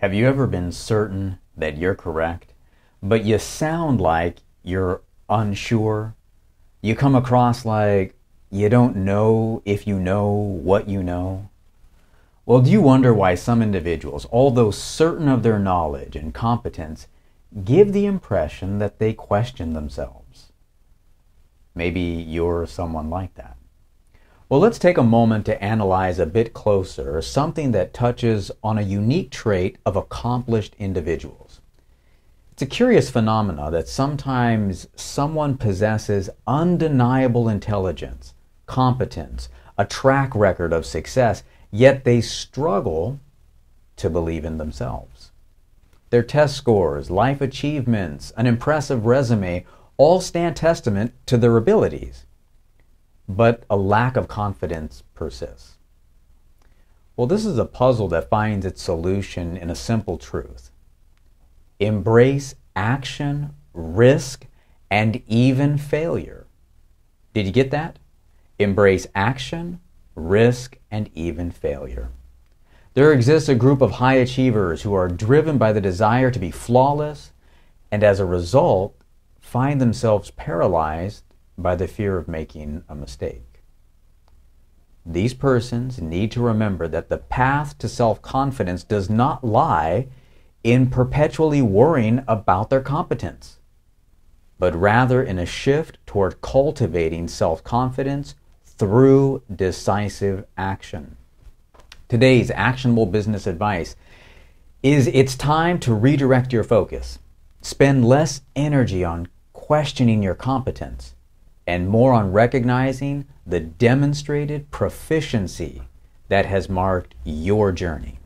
Have you ever been certain that you're correct, but you sound like you're unsure? You come across like you don't know if you know what you know? Well, do you wonder why some individuals, although certain of their knowledge and competence, give the impression that they question themselves? Maybe you're someone like that. Well, let's take a moment to analyze a bit closer something that touches on a unique trait of accomplished individuals. It's a curious phenomenon that sometimes someone possesses undeniable intelligence, competence, a track record of success, yet they struggle to believe in themselves. Their test scores, life achievements, an impressive resume all stand testament to their abilities. But a lack of confidence persists. Well, this is a puzzle that finds its solution in a simple truth. Embrace action, risk, and even failure. Did you get that? Embrace action, risk, and even failure. There exists a group of high achievers who are driven by the desire to be flawless, and as a result, find themselves paralyzed by the fear of making a mistake. These persons need to remember that the path to self-confidence does not lie in perpetually worrying about their competence, but rather in a shift toward cultivating self-confidence through decisive action. Today's actionable business advice is it's time to redirect your focus. Spend less energy on questioning your competence and more on recognizing the demonstrated proficiency that has marked your journey.